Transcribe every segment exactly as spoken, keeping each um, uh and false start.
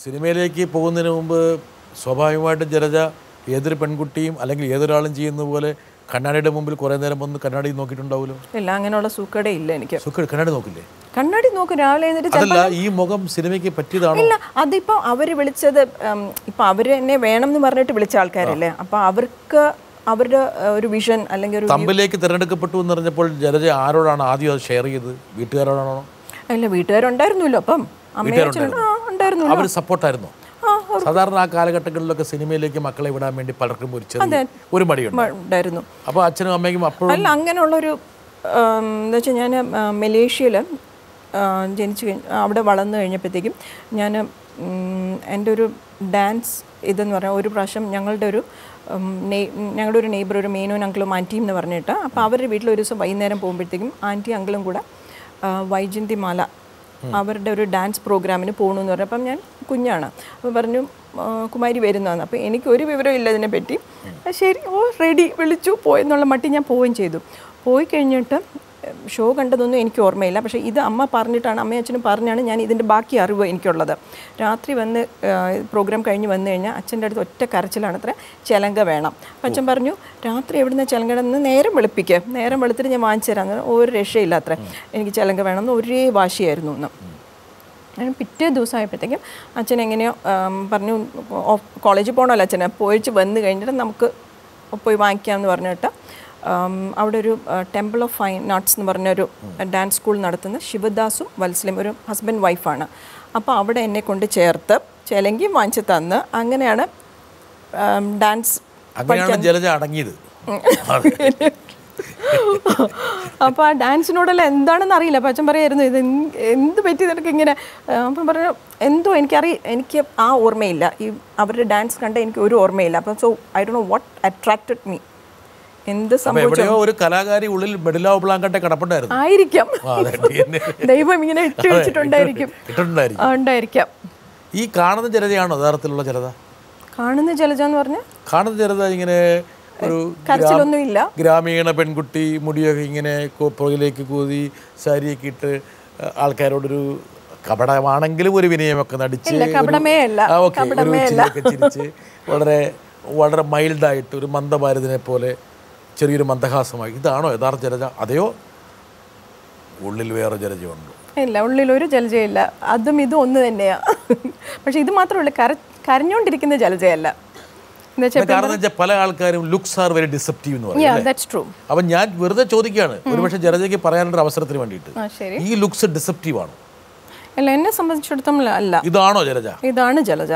സിനിമയിലേക്ക് പോകുന്നതിന് മുമ്പ് സ്വാഭാവികമായിട്ടും ജലജ ഏതൊരു പെൺകുട്ടിയും അല്ലെങ്കിൽ ഏതൊരാളും ചെയ്യുന്ന പോലെ കണ്ണാടിയുടെ മുമ്പിൽ കുറേ നേരം വന്ന് കണ്ണാടി നോക്കിയിട്ടുണ്ടാവുമല്ലോ. ഇല്ല, അങ്ങനെയുള്ള സൂക്കേടേ ഇല്ല എനിക്ക്. സൂക്കേട് കണ്ണാടി നോക്കില്ലേ? കണ്ണാടി നോക്കും രാവിലെ എന്നിട്ട്. അതല്ല, ഈ മുഖം സിനിമയ്ക്ക് പറ്റിയതാണോ? ഇല്ല, അതിപ്പോൾ അവർ വിളിച്ചത്, ഇപ്പം അവർ എന്നെ വേണം എന്ന് പറഞ്ഞിട്ട് വിളിച്ച ആൾക്കാരല്ലേ, അപ്പം അവർക്ക് അവരുടെ ഒരു വിഷൻ അല്ലെങ്കിൽ ഒരു തമ്പിലേക്ക് തിരഞ്ഞെടുക്കപ്പെട്ടു എന്ന് പറഞ്ഞപ്പോൾ ജലജ ആരോടാണ് ആദ്യം അത് ഷെയർ ചെയ്തത്? വീട്ടുകാരോടാണോ? അല്ല, വീട്ടുകാരുണ്ടായിരുന്നല്ലോ. അപ്പം അവർ സപ്പോർട്ടായിരുന്നു. സാധാരണ ആ കാലഘട്ടങ്ങളിലൊക്കെ സിനിമയിലേക്ക് മക്കളെ വിടാൻ വേണ്ടി പലർക്കും ഒരു മടിയുണ്ടായിരുന്നു. അപ്പോൾ അച്ഛനും അമ്മയ്ക്കും അപ്പോഴും അല്ല, അങ്ങനെയുള്ളൊരു എന്താ വെച്ചാൽ ഞാൻ മലേഷ്യയിൽ ജനിച്ചു കഴിഞ്ഞ അവിടെ വളർന്നു കഴിഞ്ഞപ്പോഴത്തേക്കും ഞാൻ എൻ്റെ ഒരു ഡാൻസ് ഇതെന്ന് പറഞ്ഞാൽ ഒരു പ്രാവശ്യം ഞങ്ങളുടെ ഒരു നെയ് ഞങ്ങളുടെ ഒരു നെയ്ബർ ഒരു മേനോൻ അങ്കിളും ആൻറ്റിയും എന്ന് പറഞ്ഞിട്ട്, അപ്പോൾ അവരുടെ വീട്ടിൽ ഒരു ദിവസം വൈകുന്നേരം പോകുമ്പോഴത്തേക്കും ആൻറ്റി അങ്കിളും കൂടെ വൈജന്തിമാല അവരുടെ ഒരു ഡാൻസ് പ്രോഗ്രാമിന് പോകണമെന്ന് പറഞ്ഞു. അപ്പം ഞാൻ കുഞ്ഞാണ്, അപ്പം പറഞ്ഞു കുമാരി വരുന്നതാണ്. അപ്പോൾ എനിക്കൊരു വിവരം ഇല്ല ഇതിനെപ്പറ്റി. ശരി, ഓ റെഡി വിളിച്ചു പോയെന്നുള്ള മട്ടി ഞാൻ പോവുകയും ചെയ്തു. പോയി കഴിഞ്ഞിട്ട് ഷോ കണ്ടതൊന്നും എനിക്ക് ഓർമ്മയില്ല. പക്ഷേ ഇത് അമ്മ പറഞ്ഞിട്ടാണ്, അമ്മയും അച്ഛനും പറഞ്ഞാണ് ഞാൻ ഇതിൻ്റെ ബാക്കി അറിവ് എനിക്കുള്ളത്. രാത്രി വന്ന് പ്രോഗ്രാം കഴിഞ്ഞ് വന്നു കഴിഞ്ഞാൽ അച്ഛൻ്റെ അടുത്ത് ഒറ്റ കരച്ചിലാണ്, അത്ര ചിലങ്ക വേണം. അപ്പം അച്ഛൻ പറഞ്ഞു രാത്രി എവിടുന്ന ചിലങ്കടന്ന് നേരം വെളുപ്പിക്കുക, നേരം വെളുത്തിട്ട് ഞാൻ വാങ്ങിച്ചു തരാമെന്ന് പറഞ്ഞു. ഒരു രക്ഷയില്ല, അത്ര എനിക്ക് ചിലങ്ക വേണമെന്ന് ഒരേ വാശിയായിരുന്നു എന്ന്. പിറ്റേ ദിവസം ആയപ്പോഴത്തേക്കും അച്ഛൻ എങ്ങനെയോ പറഞ്ഞു കോളേജിൽ പോകണമല്ലോ അച്ഛനെ, പോയിച്ച് വന്നു കഴിഞ്ഞിട്ട് നമുക്ക് പോയി വാങ്ങിക്കാമെന്ന് പറഞ്ഞിട്ട് അവിടെ ഒരു ടെമ്പിൾ ഓഫ് ഫൈൻ ആർട്സ് എന്ന് പറഞ്ഞൊരു ഡാൻസ് സ്കൂൾ നടത്തുന്ന ശിവദാസും വത്സലയും ഒരു ഹസ്ബൻഡ് വൈഫാണ്. അപ്പോൾ അവിടെ എന്നെ കൊണ്ട് ചേർത്ത് ചിലങ്കി വാങ്ങിച്ച് തന്ന് അങ്ങനെയാണ് ഡാൻസ് അടങ്ങിയത്. അപ്പോൾ ആ ഡാൻസിനോടെല്ലാം എന്താണെന്ന് അറിയില്ല. അപ്പോൾ അച്ഛൻ പറയായിരുന്നു ഇത് എന്ത് പറ്റി നിനക്ക് ഇങ്ങനെ? അപ്പം പറഞ്ഞു എന്തോ എനിക്കറിയ എനിക്ക് ആ ഓർമ്മയില്ല, ഈ അവരുടെ ഡാൻസ് കണ്ട എനിക്ക് ഒരു ഓർമ്മയില്ല. അപ്പം so I do know what attracted me. എന്ത് സംഭവിച്ചോ ഒരു കലാകാരി ഉള്ളിൽ ബെഡിലാവ് ബ്ലാങ്കട്ടെ കടപ്പുണ്ടായിരുന്നു ആയിരിക്കാം. ദൈവം ഇങ്ങനെ ഇട്ട് വെച്ചിട്ടുണ്ടായിരിക്കും, ഉണ്ടായിരിക്കാം. ഈ കാണുന്ന ജലജയാണോ യഥാർത്ഥത്തിലുള്ള ജലത? കാണുന്ന ജലജ എന്ന് പറഞ്ഞാൽ കാണുന്ന ജലത ഇങ്ങനെ ഒരു കരച്ചിലൊന്നുമില്ല, ഗ്രാമീണ പെൺകുട്ടി, മുടിയൊക്കെ ഇങ്ങനെ പുറകിലേക്ക് കൂതി സാരിയൊക്കെ ഇട്ട് ആൾക്കാരോടൊരു കപടമാണെങ്കിലും ഒരു വിനയമൊക്കെ നടിച്ച് ചിരിച്ച് വളരെ വളരെ മൈൽഡായിട്ട് ഒരു മന്ദഭാരതിനെ പോലെ ചെറിയൊരു മന്ദഹാസമായി. ഇതാണോ യഥാർത്ഥ ജലജ, അതെയോ ഉള്ളിൽ വേറെ ജലജയുണ്ടോ? ഇല്ല, ഉള്ളിലൊരു ജലജയില്ല, അതും ഇതും ഒന്ന് തന്നെയാണ്. പക്ഷെ ഇത് മാത്രമല്ല, കര കരഞ്ഞുകൊണ്ടിരിക്കുന്ന ജലജയല്ല. കാരണം പല ആൾക്കാരും ലുക്സ് ആർ വെരി ഡിസെപ്റ്റീവ് എന്ന് പറയും. അപ്പം ഞാൻ വെറുതെ ചോദിക്കുകയാണ്, ഒരുപക്ഷെ ജലജയ്ക്ക് പറയാനുള്ള അവസരത്തിന് വേണ്ടിയിട്ട്, ഈ ലുക്സ് ഡിസെപ്റ്റീവ് ആണോ? അല്ല, എന്നെ സംബന്ധിച്ചിടത്തോളം അല്ല. ഇതാണോ ജലജ? ഇതാണ് ജലജ.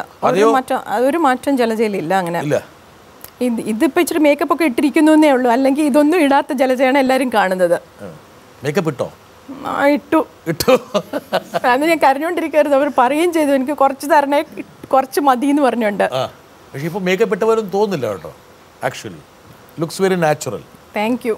ഒരു മാറ്റം ജലജയിലില്ല. അങ്ങനെ ഇത് ഇതിപ്പോൾ ഇച്ചിരി മേക്കപ്പ് ഒക്കെ ഇട്ടിരിക്കുന്നു എന്നേ ഉള്ളൂ, അല്ലെങ്കിൽ ഇതൊന്നും ഇടാത്ത ജലജയാണ് എല്ലാവരും കാണുന്നത്. മേക്കപ്പ് ഇട്ടോ? ഇട്ടു ഇട്ടു അത് ഞാൻ കരഞ്ഞോണ്ടിരിക്കരുത്. അവർ പറയുകയും ചെയ്തു എനിക്ക് കുറച്ച് തരണേ, കുറച്ച് മതി എന്ന് പറഞ്ഞുണ്ട്. പക്ഷേ ഇപ്പോൾ മേക്കപ്പ് ഇട്ടവരും തോന്നില്ല കേട്ടോ, actually looks very natural. Thank U.